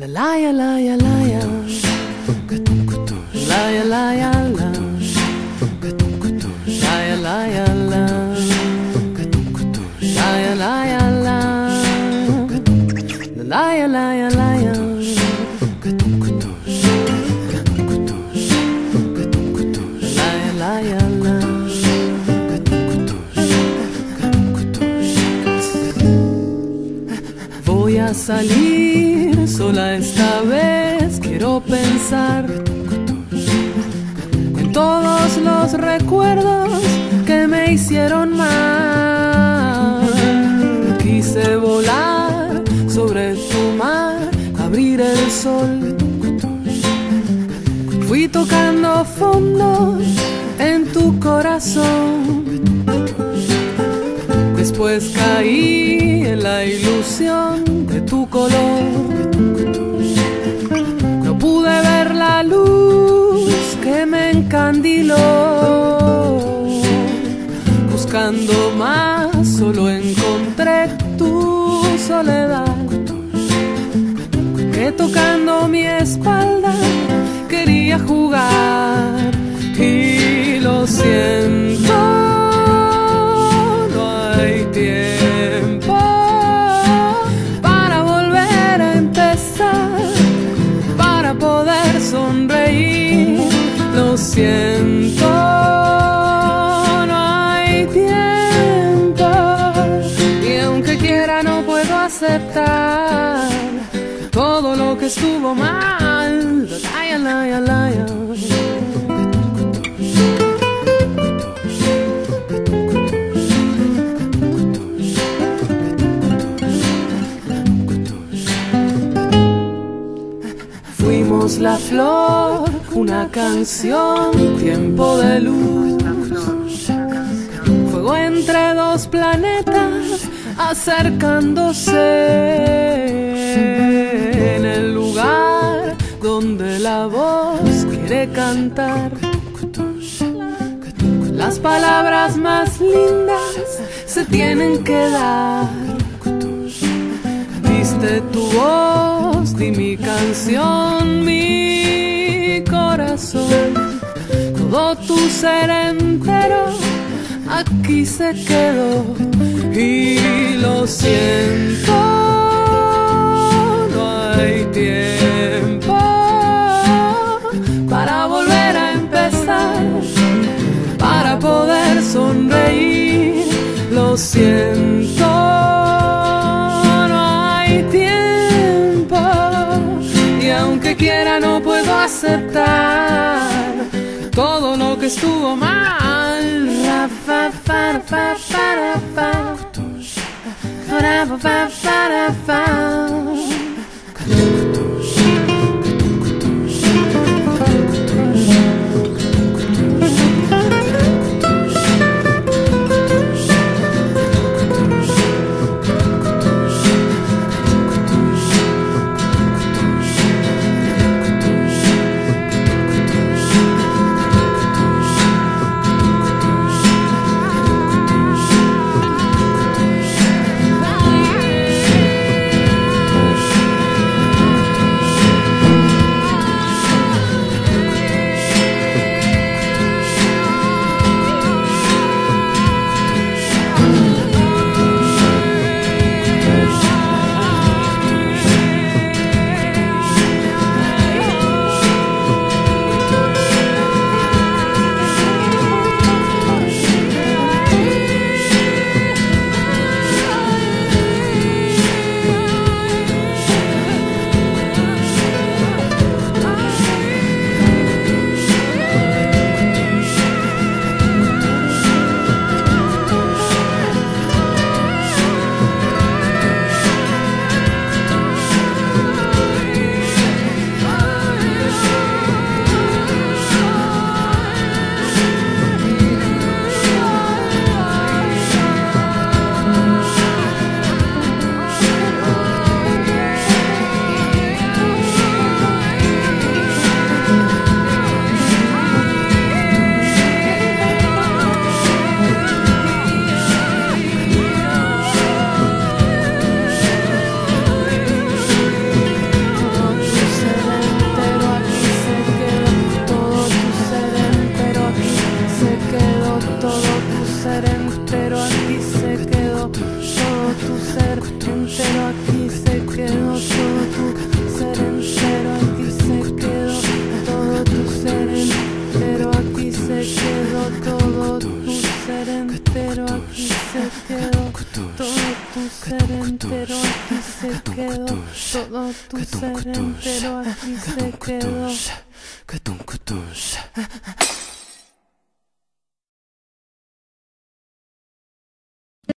La la ya la ya la ya la ya la ya la ya la ya la ya la ya la la ya la ya la Voy a salir sola esta vez, quiero pensar en todos los recuerdos que me hicieron mal. Quise volar sobre tu mar, abrir el sol. Fui tocando fondo en tu corazón. Después caí en la ilusión de tu color. No pude ver la luz que me encandiló. Buscando más, solo encontré tu soledad, que tocando mi espalda quería jugar. Y lo siento, siento, no hay tiempo, y aunque quiera no puedo aceptar todo lo que estuvo mal. Ay, ay, ay, ay, ay. Fuimos la flor, una canción, tiempo de luz, fuego entre dos planetas acercándose, en el lugar donde la voz quiere cantar las palabras más lindas, se tienen que dar. Diste tu voz, di mi canción, mi corazón, todo tu ser entero aquí se quedó. Y lo siento, no hay tiempo para volver a empezar, para poder sonreír. Lo siento, quiera no puedo aceptar todo lo que estuvo mal. quedó todo tu ser entero, aquí se quedó todo tu ser entero, aquí se quedó todo tu ser entero, aquí se quedó todo tu ser entero, aquí se quedó todo tu ser entero, aquí se quedó todo tu ser entero, aquí se quedó.